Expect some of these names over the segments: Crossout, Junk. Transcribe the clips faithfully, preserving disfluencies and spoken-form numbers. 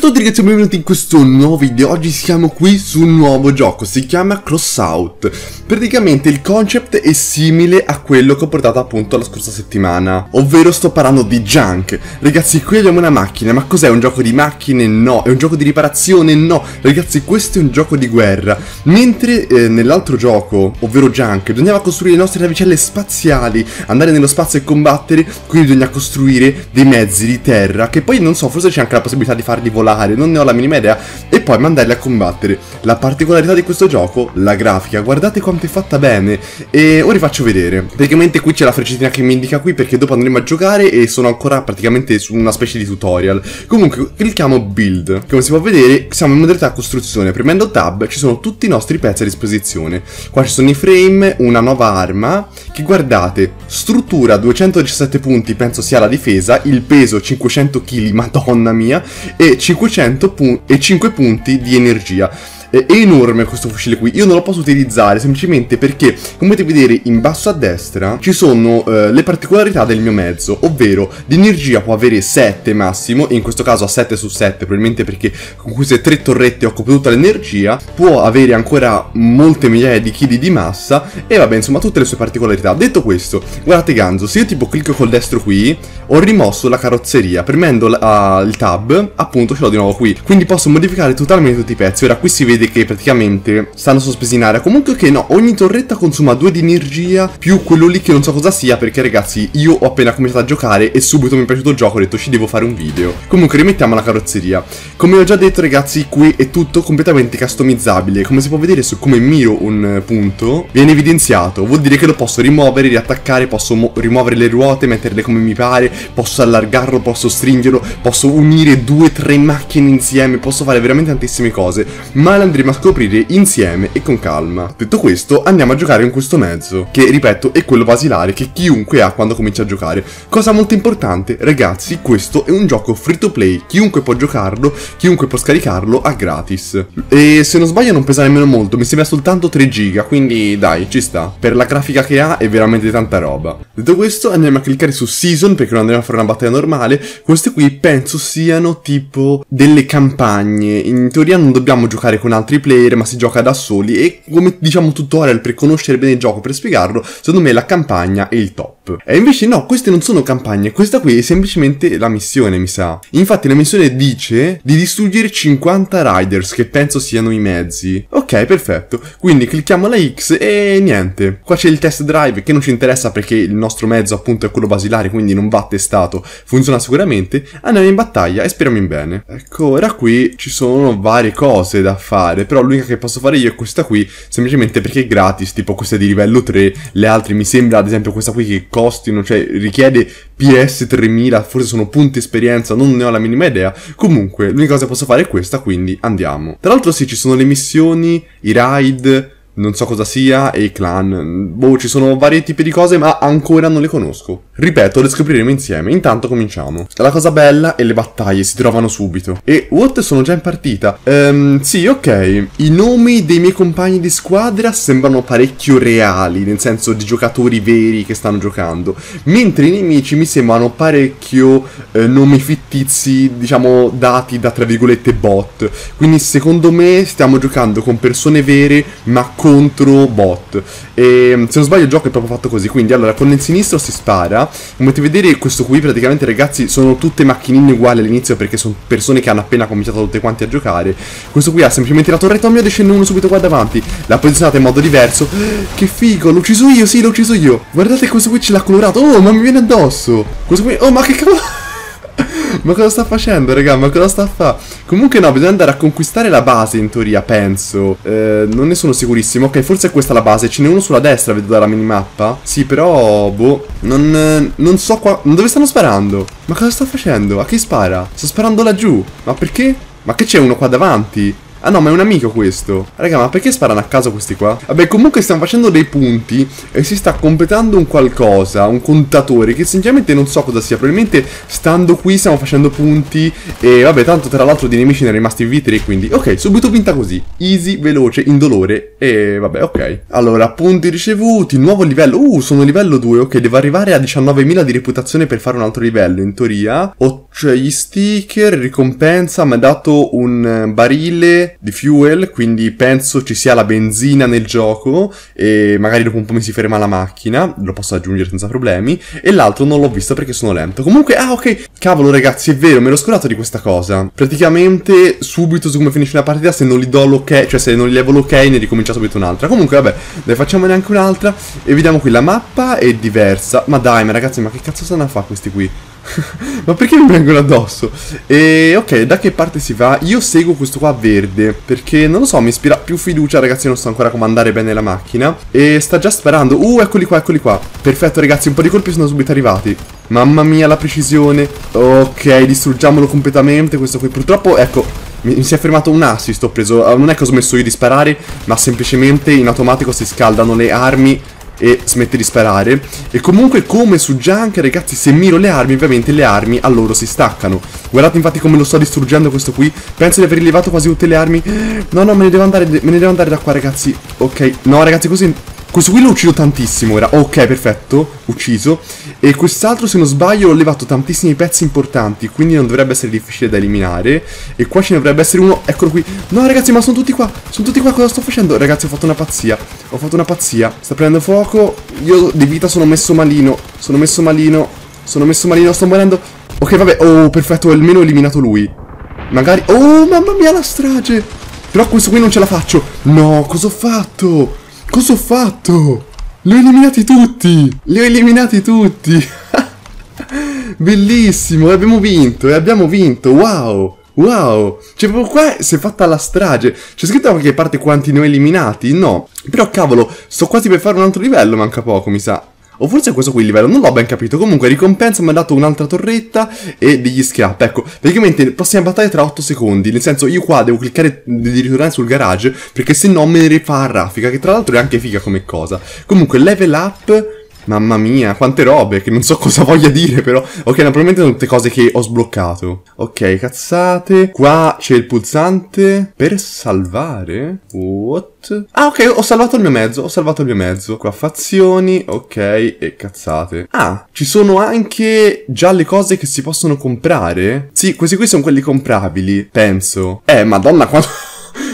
Ciao a tutti ragazzi e benvenuti in questo nuovo video. Oggi siamo qui su un nuovo gioco, si chiama Crossout. Praticamente il concept è simile a quello che ho portato appunto la scorsa settimana, ovvero sto parlando di Junk. Ragazzi, qui abbiamo una macchina, ma cos'è? Un gioco di macchine? No. È un gioco di riparazione? No. Ragazzi, questo è un gioco di guerra. Mentre eh, nell'altro gioco, ovvero Junk, bisognava costruire le nostre navicelle spaziali, andare nello spazio e combattere, quindi bisogna costruire dei mezzi di terra, che poi non so, forse c'è anche la possibilità di farli volare, non ne ho la minima idea, e poi mandarli a combattere. La particolarità di questo gioco, la grafica, guardate quanto è fatta bene. E ora vi faccio vedere. Praticamente qui c'è la freccettina che mi indica qui, perché dopo andremo a giocare e sono ancora praticamente su una specie di tutorial. Comunque clicchiamo build. Come si può vedere siamo in modalità costruzione. Premendo tab ci sono tutti i nostri pezzi a disposizione. Qua ci sono i frame, una nuova arma, che guardate, struttura duecentodiciassette punti, penso sia la difesa, il peso cinquecento chili, madonna mia, e cinquecento pun e cinque punti di energia. È enorme questo fucile qui, io non lo posso utilizzare semplicemente perché, come potete vedere in basso a destra, ci sono eh, le particolarità del mio mezzo, ovvero l'energia può avere sette massimo, in questo caso a sette su sette, probabilmente perché con queste tre torrette occupo tutta l'energia, può avere ancora molte migliaia di chili di massa e vabbè, insomma tutte le sue particolarità. Detto questo, guardate Ganzo, se io tipo clicco col destro qui, ho rimosso la carrozzeria, premendo la, uh, il tab, appunto ce l'ho di nuovo qui, quindi posso modificare totalmente tutti i pezzi. Ora qui si vede che praticamente stanno sospesi in aria. Comunque che no, ogni torretta consuma due di energia, più quello lì che non so cosa sia, perché ragazzi io ho appena cominciato a giocare e subito mi è piaciuto il gioco, ho detto ci devo fare un video. Comunque rimettiamo la carrozzeria. Come ho già detto ragazzi, qui è tutto completamente customizzabile. Come si può vedere, su come miro un punto viene evidenziato, vuol dire che lo posso rimuovere, riattaccare, posso rimuovere le ruote, metterle come mi pare, posso allargarlo, posso stringerlo, posso unire due tre macchine insieme, posso fare veramente tantissime cose, ma la andremo a scoprire insieme e con calma. Detto questo, andiamo a giocare in questo mezzo, che ripeto è quello basilare che chiunque ha quando comincia a giocare. Cosa molto importante ragazzi, questo è un gioco free to play, chiunque può giocarlo, chiunque può scaricarlo a gratis, e se non sbaglio non pesa nemmeno molto, mi sembra soltanto tre giga, quindi dai, ci sta. Per la grafica che ha è veramente tanta roba. Detto questo, andiamo a cliccare su season, perché non andremo a fare una battaglia normale. Queste qui penso siano tipo delle campagne, in teoria non dobbiamo giocare con altri player, ma si gioca da soli, e come diciamo tutorial per conoscere bene il gioco, per spiegarlo, secondo me la campagna è il top. E invece no, queste non sono campagne, questa qui è semplicemente la missione, mi sa. Infatti la missione dice di distruggere cinquanta riders, che penso siano i mezzi. Ok, perfetto, quindi clicchiamo la X e niente. Qua c'è il test drive che non ci interessa perché il nostro mezzo appunto è quello basilare, quindi non va testato, funziona sicuramente. Andiamo in battaglia e speriamo in bene. Ecco, ora qui ci sono varie cose da fare, però l'unica che posso fare io è questa qui, semplicemente perché è gratis, tipo questa è di livello tre, le altre mi sembra, ad esempio questa qui che costino, cioè richiede P S tremila, forse sono punti esperienza, non ne ho la minima idea. Comunque l'unica cosa che posso fare è questa, quindi andiamo. Tra l'altro sì, ci sono le missioni, i raid, non so cosa sia, e i clan, boh, ci sono vari tipi di cose, ma ancora non le conosco. Ripeto, le scopriremo insieme. Intanto cominciamo. La cosa bella è le battaglie, si trovano subito. E what, sono già in partita. Ehm, sì, ok. I nomi dei miei compagni di squadra sembrano parecchio reali, nel senso di giocatori veri che stanno giocando, mentre i nemici mi sembrano parecchio eh, nomi fittizi, diciamo dati da tra virgolette bot. Quindi secondo me stiamo giocando con persone vere, ma con contro bot. E se non sbaglio il gioco è proprio fatto così. Quindi allora con il sinistro si spara. Come potete vedere questo qui praticamente ragazzi sono tutte macchinine uguali all'inizio, perché sono persone che hanno appena cominciato tutte quanti a giocare. Questo qui ha semplicemente la torretta, oh mio, scende uno subito qua davanti, l'ha posizionata in modo diverso. Che figo, l'ho ucciso io, sì l'ho ucciso io. Guardate questo qui ce l'ha colorato. Oh ma mi viene addosso. Questo qui, oh ma che cavolo. Ma cosa sta facendo, raga? Ma cosa sta a fa? Comunque no, bisogna andare a conquistare la base in teoria, penso. Eh, non ne sono sicurissimo. Ok, forse è questa la base. Ce n'è uno sulla destra, vedo dalla minimappa. Sì, però, boh, non, non so qua... Dove stanno sparando? Ma cosa sta facendo? A chi spara? Sto sparando laggiù. Ma perché? Ma che c'è uno qua davanti? Ah no, ma è un amico questo. Raga, ma perché sparano a caso questi qua? Vabbè, comunque stiamo facendo dei punti e si sta completando un qualcosa, un contatore, che sinceramente non so cosa sia. Probabilmente stando qui stiamo facendo punti. E vabbè, tanto tra l'altro di nemici ne è rimasti in V tre, quindi ok, subito vinta così, easy, veloce, indolore. E vabbè, ok. Allora, punti ricevuti, nuovo livello. Uh, sono livello due, ok, devo arrivare a diciannovemila di reputazione per fare un altro livello, in teoria. Ho cioè gli sticker, ricompensa. Mi ha dato un barile di fuel, quindi penso ci sia la benzina nel gioco e magari dopo un po' mi si ferma la macchina, lo posso aggiungere senza problemi. E l'altro non l'ho visto perché sono lento. Comunque, ah ok, cavolo ragazzi, è vero, me l'ho scordato di questa cosa. Praticamente subito su come finisce la partita, se non gli do l'ok, cioè se non gli levo l'ok, ne ricomincia subito un'altra. Comunque vabbè, ne facciamone anche un'altra e vediamo qui. La mappa è diversa, ma dai, ma ragazzi, ma che cazzo stanno a fare questi qui? Ma perché mi vengono addosso? E ok, da che parte si va? Io seguo questo qua verde perché non lo so, mi ispira più fiducia, ragazzi. Non so ancora comandare bene la macchina e sta già sparando. Uh, eccoli qua, eccoli qua. Perfetto ragazzi, un po' di colpi sono subito arrivati. Mamma mia la precisione. Ok, distruggiamolo completamente questo qui. Purtroppo, ecco, mi si è fermato un assist, ho preso. Non è che ho smesso io di sparare, ma semplicemente in automatico si scaldano le armi e smette di sparare. E comunque, come su Junk, ragazzi, se miro le armi, ovviamente le armi a loro si staccano. Guardate infatti come lo sto distruggendo questo qui. Penso di aver rilevato quasi tutte le armi. No no, me ne devo andare, me ne devo andare da qua ragazzi. Ok, no ragazzi, così questo qui lo uccido tantissimo ora. Ok, perfetto, ucciso. E quest'altro, se non sbaglio, ho levato tantissimi pezzi importanti, quindi non dovrebbe essere difficile da eliminare. E qua ce ne dovrebbe essere uno, eccolo qui. No ragazzi, ma sono tutti qua, sono tutti qua, cosa sto facendo? Ragazzi, ho fatto una pazzia, ho fatto una pazzia. Sta prendendo fuoco, io di vita sono messo malino, sono messo malino, sono messo malino, sto morendo. Ok, vabbè, oh, perfetto, almeno ho eliminato lui. Magari, oh, mamma mia la strage. Però questo qui non ce la faccio. No, cosa ho fatto? Cosa ho fatto? Li ho eliminati tutti! Li ho eliminati tutti! Bellissimo! E abbiamo vinto! E abbiamo vinto! Wow! Wow! Cioè, proprio qua si è fatta la strage! C'è scritto da qualche parte quanti ne ho eliminati? No! Però cavolo, sto quasi per fare un altro livello, manca poco, mi sa. O forse è questo qui il livello, non l'ho ben capito. Comunque ricompensa, mi ha dato un'altra torretta e degli scrap. Ecco, praticamente prossima battaglia tra otto secondi. Nel senso, io qua devo cliccare di ritornare sul garage, perché se no me ne rifà a raffica, che tra l'altro è anche figa come cosa. Comunque level up, mamma mia, quante robe, che non so cosa voglia dire però. Ok, naturalmente sono tutte cose che ho sbloccato. Ok, cazzate. Qua c'è il pulsante per salvare. What? Ah ok, ho salvato il mio mezzo, ho salvato il mio mezzo. Qua fazioni, ok, e cazzate. Ah, ci sono anche già le cose che si possono comprare. Sì, questi qui sono quelli comprabili, penso. Eh, madonna quanto...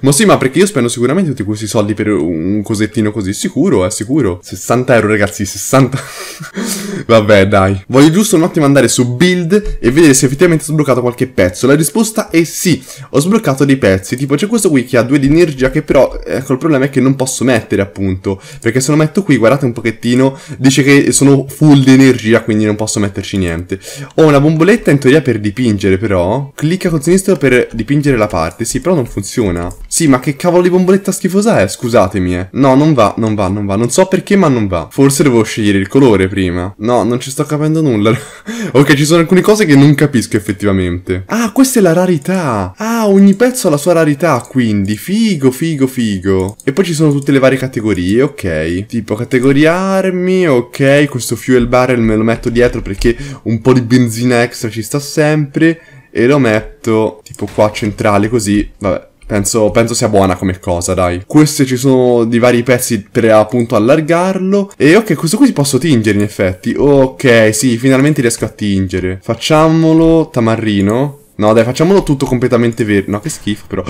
Ma sì, ma perché io spendo sicuramente tutti questi soldi per un cosettino così, sicuro, è eh, sicuro. sessanta euro ragazzi, sessanta. Vabbè dai. Voglio giusto un attimo andare su build e vedere se effettivamente ho sbloccato qualche pezzo. La risposta è sì, ho sbloccato dei pezzi. Tipo c'è questo qui che ha due di energia, che però, ecco, il problema è che non posso mettere appunto, perché se lo metto qui, guardate un pochettino, dice che sono full di energia, quindi non posso metterci niente. Ho una bomboletta in teoria per dipingere però. Clicca col sinistro per dipingere la parte. Sì, però non funziona. Sì, ma che cavolo di bomboletta schifosa è? Scusatemi, eh. No, non va, non va, non va. Non so perché, ma non va. Forse dovevo scegliere il colore prima. No, non ci sto capendo nulla. Ok, ci sono alcune cose che non capisco effettivamente. Ah, questa è la rarità. Ah, ogni pezzo ha la sua rarità, quindi. Figo, figo, figo. E poi ci sono tutte le varie categorie, ok. Tipo categoria armi, ok. Questo fuel barrel me lo metto dietro perché un po' di benzina extra ci sta sempre. E lo metto tipo qua centrale, così. Vabbè. Penso, penso sia buona come cosa, dai. Queste ci sono di vari pezzi per appunto allargarlo. E ok, questo qui si posso tingere in effetti. Ok, sì, finalmente riesco a tingere. Facciamolo tamarrino. No dai, facciamolo tutto completamente verde. No, che schifo però.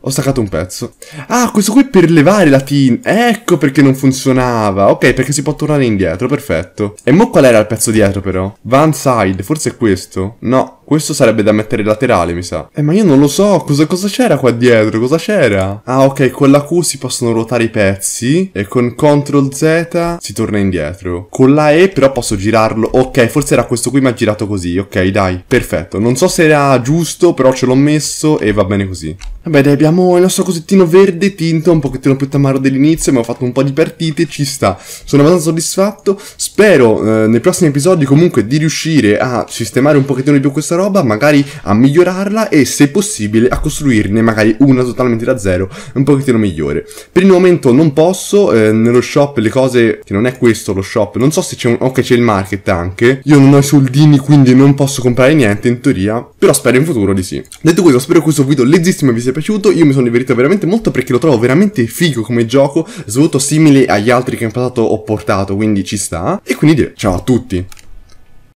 Ho staccato un pezzo. Ah, questo qui è per levare la tin. Ecco perché non funzionava. Ok, perché si può tornare indietro, perfetto. E mo qual era il pezzo dietro però? Van side, forse è questo. No, questo sarebbe da mettere laterale, mi sa. Eh, ma io non lo so. Cosa c'era qua dietro? Cosa c'era? Ah, ok. Con la Q si possono ruotare i pezzi. E con control Z si torna indietro. Con la E però posso girarlo. Ok, forse era questo qui, ma ha girato così. Ok, dai. Perfetto. Non so se era giusto, però ce l'ho messo e va bene così. Vabbè, abbiamo il nostro cosettino verde tinto, un pochettino più tamaro dell'inizio, ma ho fatto un po' di partite, ci sta. Sono abbastanza soddisfatto, spero eh, nei prossimi episodi comunque di riuscire a sistemare un pochettino di più questa roba, magari a migliorarla e se possibile a costruirne magari una totalmente da zero, un pochettino migliore. Per il momento non posso, eh, nello shop le cose, che non è questo lo shop, non so se c'è un... ok, c'è il market anche, io non ho i soldini quindi non posso comprare niente in teoria, però spero in futuro di sì. Detto questo, spero che questo video leggissimo vi sia piaciuto, io mi sono divertito veramente molto perché lo trovo veramente figo come gioco, svolto simile agli altri che in passato ho portato, quindi ci sta, e quindi ciao a tutti.